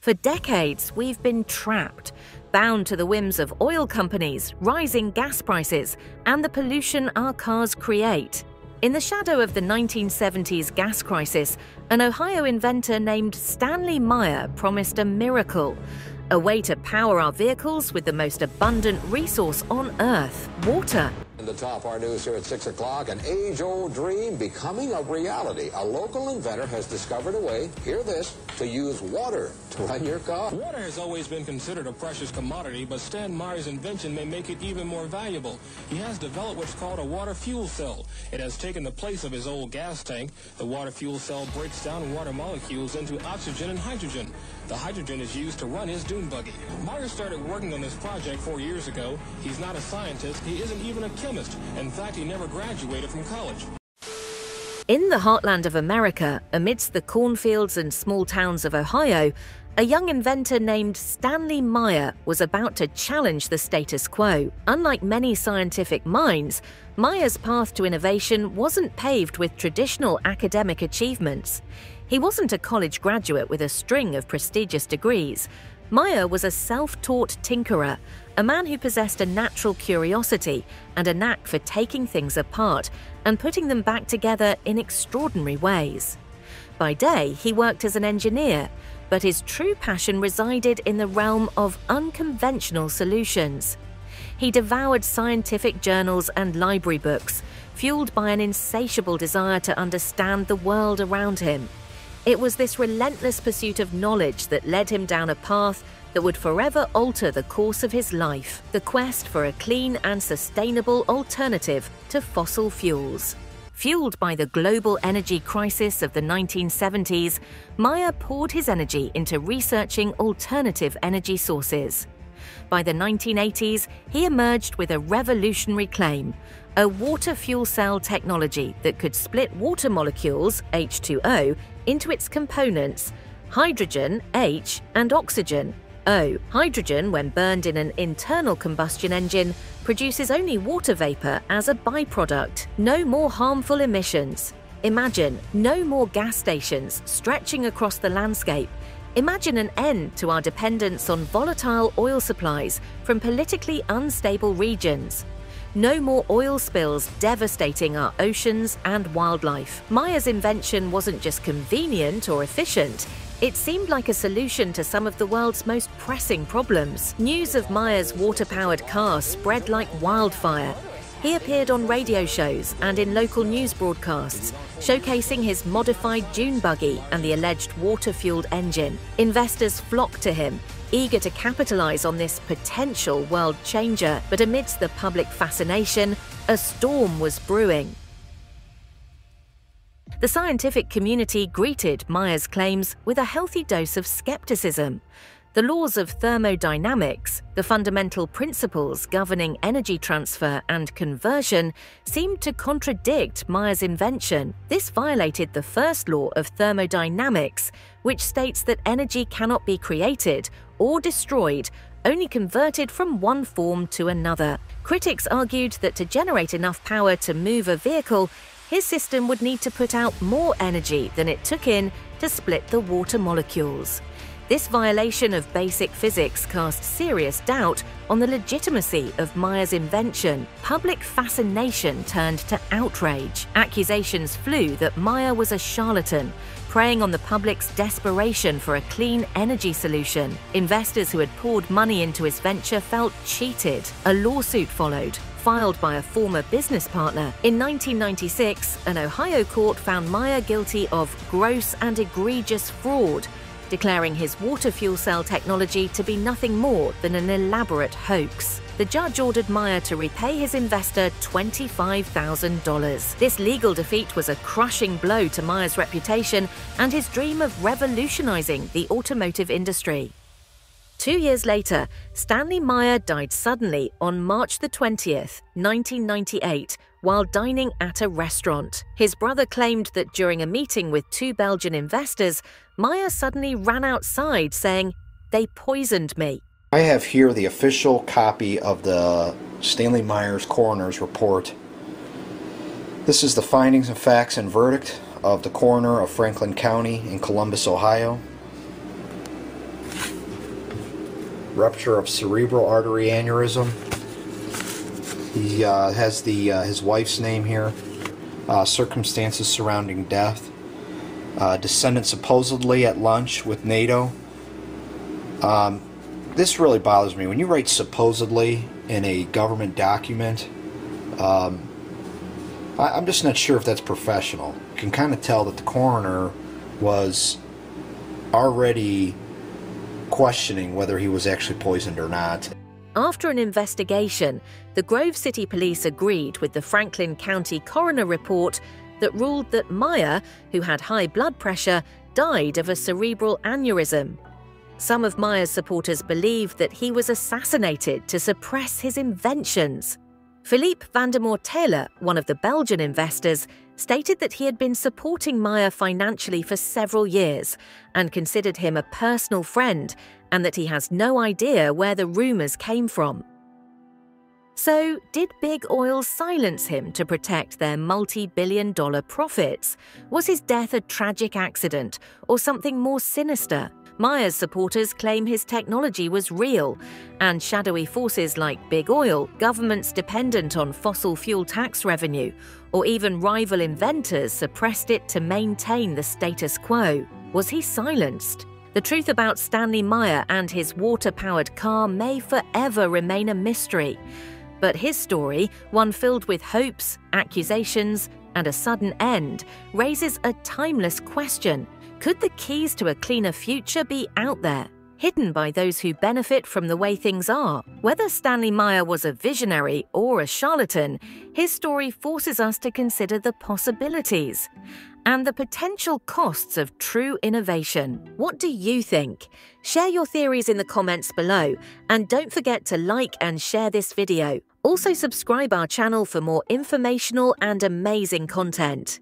For decades, we've been trapped, bound to the whims of oil companies, rising gas prices, and the pollution our cars create. In the shadow of the 1970s gas crisis, an Ohio inventor named Stanley Meyer promised a miracle, a way to power our vehicles with the most abundant resource on Earth, water. In the top, our news here at 6 o'clock, an age-old dream becoming a reality. A local inventor has discovered a way, hear this, to use water to run your car. Water has always been considered a precious commodity, but Stan Meyer's invention may make it even more valuable. He has developed what's called a water fuel cell. It has taken the place of his old gas tank. The water fuel cell breaks down water molecules into oxygen and hydrogen. The hydrogen is used to run his dune buggy. Meyer started working on this project 4 years ago. He's not a scientist. He isn't even a chemist. In fact, he never graduated from college. In the heartland of America, amidst the cornfields and small towns of Ohio, a young inventor named Stanley Meyer was about to challenge the status quo. Unlike many scientific minds, Meyer's path to innovation wasn't paved with traditional academic achievements. He wasn't a college graduate with a string of prestigious degrees. Meyer was a self-taught tinkerer, a man who possessed a natural curiosity and a knack for taking things apart and putting them back together in extraordinary ways. By day, he worked as an engineer, but his true passion resided in the realm of unconventional solutions. He devoured scientific journals and library books, fueled by an insatiable desire to understand the world around him. It was this relentless pursuit of knowledge that led him down a path that would forever alter the course of his life, the quest for a clean and sustainable alternative to fossil fuels. Fueled by the global energy crisis of the 1970s, Meyer poured his energy into researching alternative energy sources. By the 1980s, he emerged with a revolutionary claim, a water fuel cell technology that could split water molecules, H2O, into its components, hydrogen, H, and oxygen, O. Hydrogen, when burned in an internal combustion engine, produces only water vapor as a byproduct. No more harmful emissions. Imagine no more gas stations stretching across the landscape. Imagine an end to our dependence on volatile oil supplies from politically unstable regions. No more oil spills devastating our oceans and wildlife. Meyer's invention wasn't just convenient or efficient, it seemed like a solution to some of the world's most pressing problems. News of Meyer's water-powered car spread like wildfire. He appeared on radio shows and in local news broadcasts, showcasing his modified dune buggy and the alleged water-fueled engine. Investors flocked to him, eager to capitalize on this potential world changer. But amidst the public fascination, a storm was brewing. The scientific community greeted Meyer's claims with a healthy dose of skepticism. The laws of thermodynamics, the fundamental principles governing energy transfer and conversion, seemed to contradict Meyer's invention. This violated the first law of thermodynamics, which states that energy cannot be created or destroyed, only converted from one form to another. Critics argued that to generate enough power to move a vehicle, his system would need to put out more energy than it took in to split the water molecules. This violation of basic physics cast serious doubt on the legitimacy of Meyer's invention. Public fascination turned to outrage. Accusations flew that Meyer was a charlatan, preying on the public's desperation for a clean energy solution. Investors who had poured money into his venture felt cheated. A lawsuit followed, filed by a former business partner. In 1996, an Ohio court found Meyer guilty of gross and egregious fraud, declaring his water fuel cell technology to be nothing more than an elaborate hoax. The judge ordered Meyer to repay his investor $25,000. This legal defeat was a crushing blow to Meyer's reputation and his dream of revolutionizing the automotive industry. 2 years later, Stanley Meyer died suddenly on March the 20th, 1998, while dining at a restaurant. His brother claimed that during a meeting with two Belgian investors, Meyer suddenly ran outside saying, "They poisoned me." I have here the official copy of the Stanley Meyer's coroner's report. This is the findings and facts and verdict of the coroner of Franklin County in Columbus, Ohio. rupture of cerebral artery aneurysm. He has the his wife's name here. Circumstances surrounding death. Descendant supposedly at lunch with NATO. This really bothers me. When you write supposedly in a government document, I'm just not sure if that's professional. You can kind of tell that the coroner was already questioning whether he was actually poisoned or not. After an investigation, the Grove City Police agreed with the Franklin County coroner report that ruled that Meyer, who had high blood pressure, died of a cerebral aneurysm. Some of Meyer's supporters believe that he was assassinated to suppress his inventions. Philippe Vandermoor Taylor, one of the Belgian investors, stated that he had been supporting Meyer financially for several years and considered him a personal friend, and that he has no idea where the rumors came from. So, did Big Oil silence him to protect their multi-billion-dollar profits? Was his death a tragic accident or something more sinister? Meyer's supporters claim his technology was real, and shadowy forces like Big Oil, governments dependent on fossil fuel tax revenue, or even rival inventors suppressed it to maintain the status quo. Was he silenced? The truth about Stanley Meyer and his water-powered car may forever remain a mystery, but his story, one filled with hopes, accusations, and a sudden end, raises a timeless question. Could the keys to a cleaner future be out there, hidden by those who benefit from the way things are? Whether Stanley Meyer was a visionary or a charlatan, his story forces us to consider the possibilities and the potential costs of true innovation. What do you think? Share your theories in the comments below, and don't forget to like and share this video. Also, subscribe our channel for more informational and amazing content.